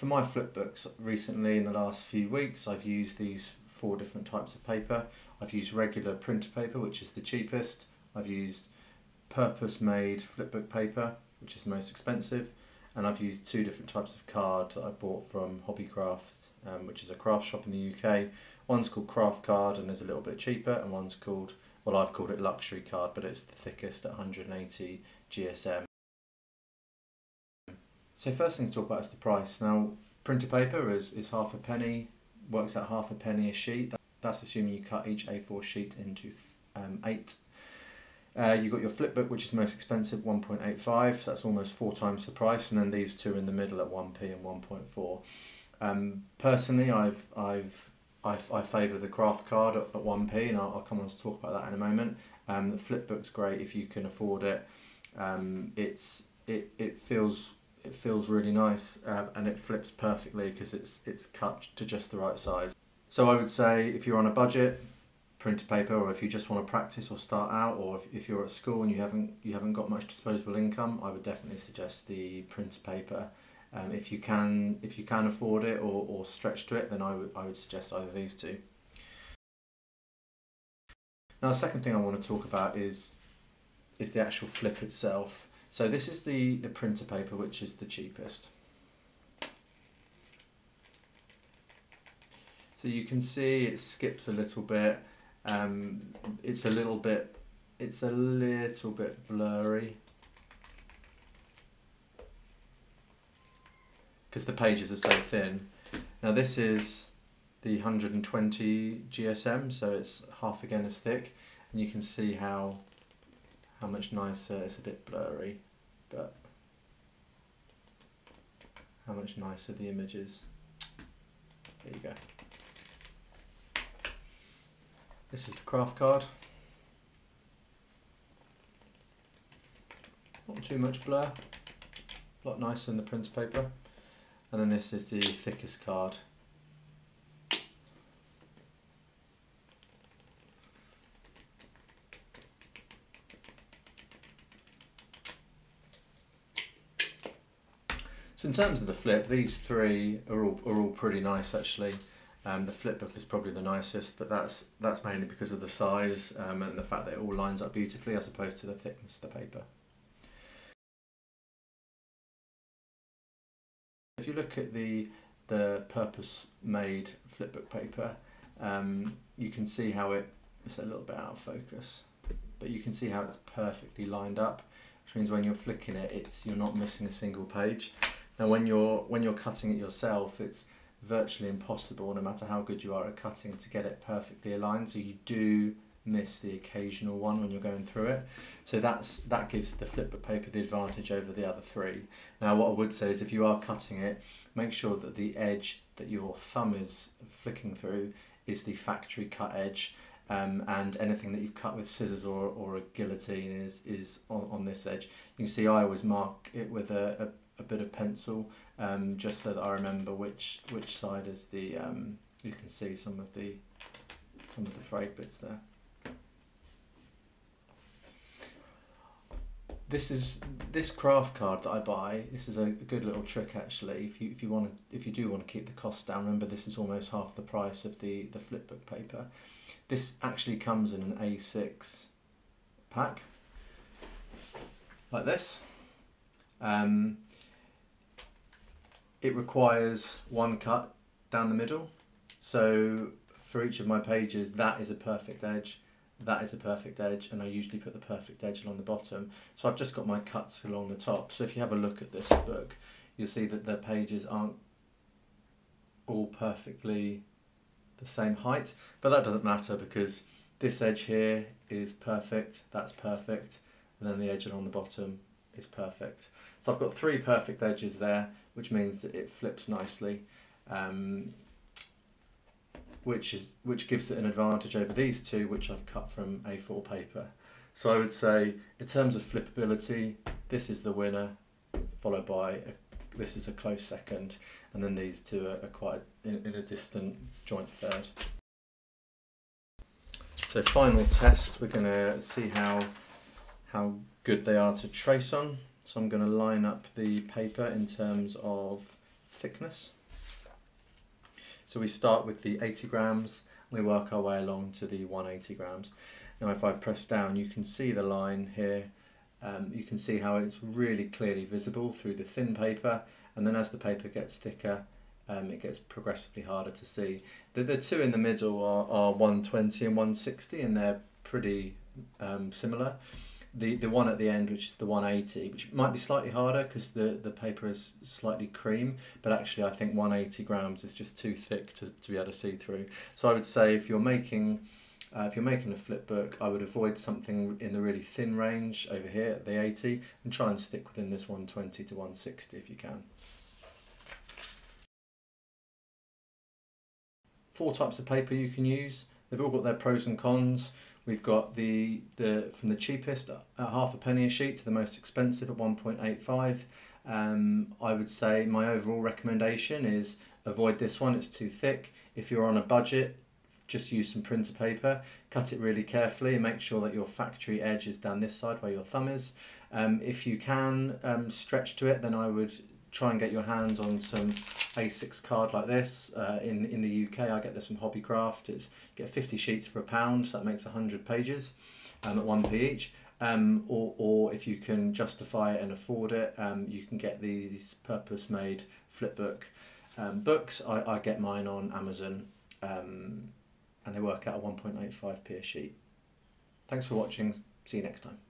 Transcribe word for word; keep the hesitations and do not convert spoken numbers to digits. For my flip books recently, in the last few weeks, I've used these four different types of paper. I've used regular printer paper, which is the cheapest. I've used purpose-made flipbook paper, which is the most expensive, and I've used two different types of card that I bought from Hobbycraft, um, which is a craft shop in the U K. One's called Craft Card and is a little bit cheaper, and one's called, well, I've called it Luxury Card, but it's the thickest at one hundred eighty G S M. So first thing to talk about is the price. Now, printer paper is, is half a penny, works out half a penny a sheet. That's assuming you cut each A four sheet into um, eight. Uh, you've got your flipbook, which is most expensive, one point eight five, so that's almost four times the price, and then these two in the middle at one p and one point four. Um, personally, I've, I've, I've, I favour the craft card at, at one p, and I'll, I'll come on to talk about that in a moment. Um, the flipbook's great if you can afford it. Um, it's it it feels it feels really nice, uh, and it flips perfectly because it's it's cut to just the right size. So I would say if you're on a budget, printer paper, or if you just want to practice or start out, or if, if you're at school and you haven't you haven't got much disposable income, I would definitely suggest the printer paper. Um, if you can if you can afford it or, or stretch to it, then I would I would suggest either of these two. Now, the second thing I want to talk about is is the actual flip itself. So this is the the printer paper, which is the cheapest. So you can see it skips a little bit. Um, it's a little bit, it's a little bit blurry because the pages are so thin. Now this is the one hundred twenty G S M, so it's half again as thick, and you can see how how much nicer. It's a bit blurry, but how much nicer the image is. There you go. This is the craft card. Not too much blur, a lot nicer than the printer paper. And then this is the thickest card. So in terms of the flip, these three are all, are all pretty nice actually. Um, the flipbook is probably the nicest, but that's that's mainly because of the size um, and the fact that it all lines up beautifully as opposed to the thickness of the paper. If you look at the the purpose-made flipbook paper, um, you can see how it, it's a little bit out of focus, but you can see how it's perfectly lined up, which means when you're flicking it, it's you're not missing a single page. Now, when you're when you're cutting it yourself, it's virtually impossible, no matter how good you are at cutting, to get it perfectly aligned, so you do miss the occasional one when you're going through it. So that's that gives the flipbook paper the advantage over the other three. Now, what I would say is if you are cutting it, make sure that the edge that your thumb is flicking through is the factory cut edge, um, and anything that you've cut with scissors or, or a guillotine is is on, on this edge. You can see I always mark it with a, a a bit of pencil, um, just so that I remember which which side is the. Um, you can see some of the some of the frayed bits there. This is this craft card that I buy. This is a good little trick actually. If you if you want to, if you do want to keep the costs down, remember this is almost half the price of the the flipbook paper. This actually comes in an A six pack, like this. Um, It requires one cut down the middle, so for each of my pages that is a perfect edge, that is a perfect edge, and I usually put the perfect edge along the bottom. So I've just got my cuts along the top, so if you have a look at this book, you'll see that the pages aren't all perfectly the same height, but that doesn't matter because this edge here is perfect, that's perfect, and then the edge along the bottom is perfect. So I've got three perfect edges there, which means that it flips nicely, um, which is which gives it an advantage over these two, which I've cut from A four paper. So I would say, in terms of flippability, this is the winner, followed by a, this is a close second, and then these two are, are quite in, in a distant joint third. So final test, we're going to see how how good they are to trace on. So I'm going to line up the paper in terms of thickness. So we start with the eighty grams, we work our way along to the one hundred eighty grams. Now if I press down, you can see the line here. Um, you can see how it's really clearly visible through the thin paper, and then as the paper gets thicker, um, it gets progressively harder to see. The, the two in the middle are, are one twenty and one sixty, and they're pretty um, similar. The, the one at the end, which is the one eighty, which might be slightly harder because the, the paper is slightly cream, but actually I think one hundred eighty grams is just too thick to, to be able to see through. So I would say if you're making Uh, if you're making a flip book, I would avoid something in the really thin range over here at the eighty and try and stick within this one twenty to one sixty if you can. Four types of paper you can use. They've all got their pros and cons. We've got the, the from the cheapest at half a penny a sheet to the most expensive at one point eight five. Um, I would say my overall recommendation is avoid this one, it's too thick. If you're on a budget, just use some printer paper, cut it really carefully and make sure that your factory edge is down this side where your thumb is. Um, if you can um, stretch to it, then I would try and get your hands on some A six card like this. Uh, in, in the U K, I get this from Hobbycraft. It's get fifty sheets for a pound, so that makes one hundred pages um, at one p each. Um, or, or if you can justify it and afford it, um, you can get these purpose-made flipbook um, books. I, I get mine on Amazon. Um, and they work out a one point eight five p a sheet. Thanks for watching, see you next time.